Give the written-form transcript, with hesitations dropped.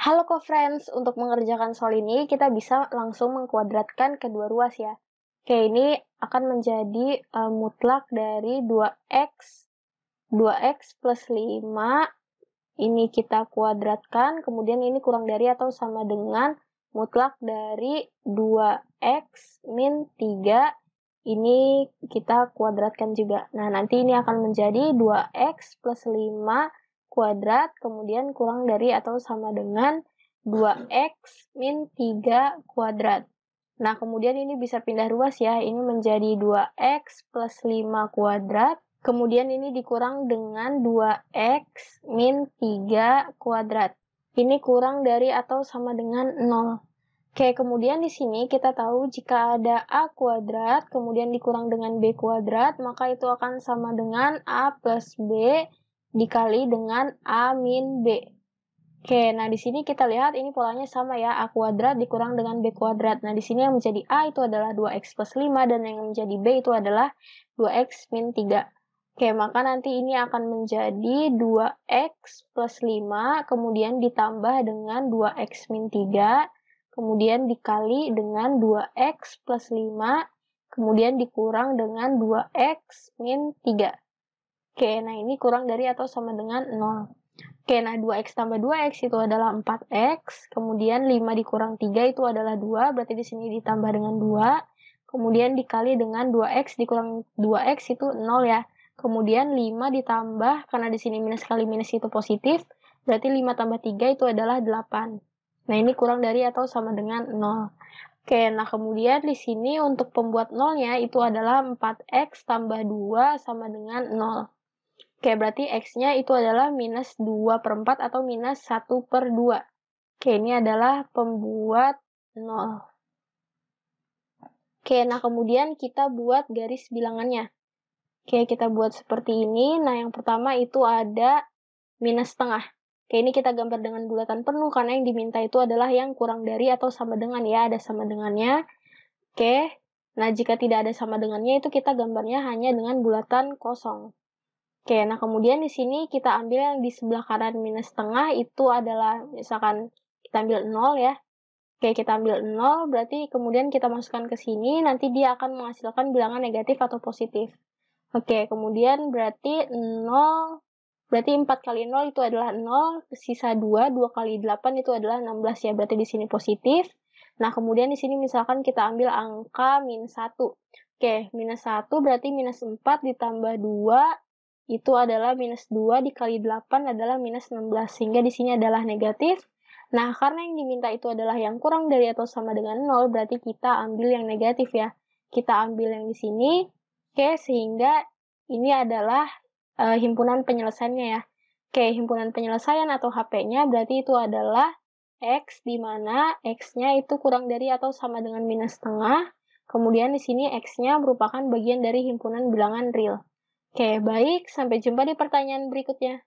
Halo co-friends, untuk mengerjakan soal ini kita bisa langsung mengkuadratkan kedua ruas ya. Oke, ini akan menjadi mutlak dari 2x plus 5. Ini kita kuadratkan, kemudian ini kurang dari atau sama dengan mutlak dari 2x min 3. Ini kita kuadratkan juga. Nah, nanti ini akan menjadi 2x plus 5 kuadrat, kemudian kurang dari atau sama dengan 2x min 3 kuadrat. Nah, kemudian ini bisa pindah ruas ya, ini menjadi 2x plus 5 kuadrat, kemudian ini dikurang dengan 2x min 3 kuadrat. Ini kurang dari atau sama dengan 0. Oke, kemudian di sini kita tahu jika ada A kuadrat, kemudian dikurang dengan B kuadrat, maka itu akan sama dengan A plus B dikali dengan A min B. Oke, nah di sini kita lihat ini polanya sama ya, A kuadrat dikurang dengan B kuadrat. Nah, di sini yang menjadi A itu adalah 2x plus 5, dan yang menjadi B itu adalah 2x min 3. Oke, maka nanti ini akan menjadi 2x plus 5, kemudian ditambah dengan 2x min 3, kemudian dikali dengan 2x plus 5, kemudian dikurang dengan 2x min 3. Oke, nah ini kurang dari atau sama dengan 0. Oke, nah 2x tambah 2x itu adalah 4x, kemudian 5 dikurang 3 itu adalah 2, berarti di sini ditambah dengan 2, kemudian dikali dengan 2x dikurang 2x itu 0 ya, kemudian 5 ditambah, karena di sini minus kali minus itu positif, berarti 5 tambah 3 itu adalah 8. Nah, ini kurang dari atau sama dengan 0. Oke, nah kemudian di sini untuk pembuat nolnya itu adalah 4x tambah 2 sama dengan 0. Oke, berarti X-nya itu adalah minus 2 per 4 atau minus 1 per 2. Oke, ini adalah pembuat 0. Oke, nah kemudian kita buat garis bilangannya. Oke, kita buat seperti ini. Nah, yang pertama itu ada minus setengah. Oke, ini kita gambar dengan bulatan penuh karena yang diminta itu adalah yang kurang dari atau sama dengan ya, ada sama dengannya. Oke, nah jika tidak ada sama dengannya itu kita gambarnya hanya dengan bulatan kosong. Oke, nah kemudian di sini kita ambil yang di sebelah kanan minus setengah itu adalah, misalkan kita ambil 0 ya. Oke, kita ambil 0, berarti kemudian kita masukkan ke sini, nanti dia akan menghasilkan bilangan negatif atau positif. Oke, kemudian berarti 0, berarti 4 kali 0 itu adalah 0, sisa 2, 2 kali 8 itu adalah 16 ya, berarti di sini positif. Nah, kemudian di sini misalkan kita ambil angka minus 1. Oke, minus 1 berarti minus 4 ditambah 2, itu adalah minus 2 dikali 8 adalah minus 16, sehingga di sini adalah negatif. Nah, karena yang diminta itu adalah yang kurang dari atau sama dengan 0, berarti kita ambil yang negatif ya. Kita ambil yang di sini, oke, sehingga ini adalah himpunan penyelesaiannya ya. Oke, himpunan penyelesaian atau HP-nya berarti itu adalah X, di mana X-nya itu kurang dari atau sama dengan minus setengah. Kemudian di sini X-nya merupakan bagian dari himpunan bilangan real. Oke, baik. Sampai jumpa di pertanyaan berikutnya.